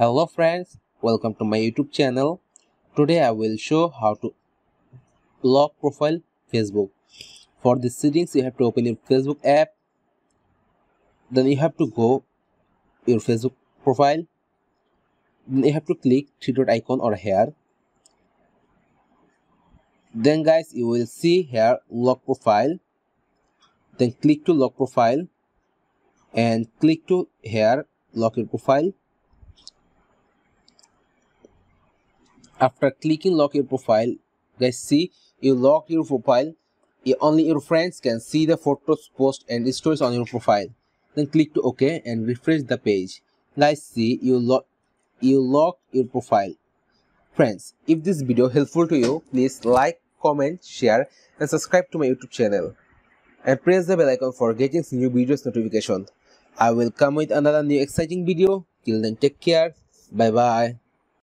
Hello friends, welcome to my YouTube channel. Today I will show how to lock profile Facebook. For the settings, you have to open your Facebook app. Then you have to go your Facebook profile. Then you have to click three dot icon or here. Then guys, you will see here lock profile. Then click to lock profile and click to here lock your profile. After clicking lock your profile, guys, see you lock your profile. Only your friends can see the photos, posts and stories on your profile. Then click to OK and refresh the page. Guys, see you lock your profile. Friends, if this video helpful to you, please like, comment, share and subscribe to my YouTube channel. And press the bell icon for getting new videos notification. I will come with another new exciting video. Till then, take care. Bye bye.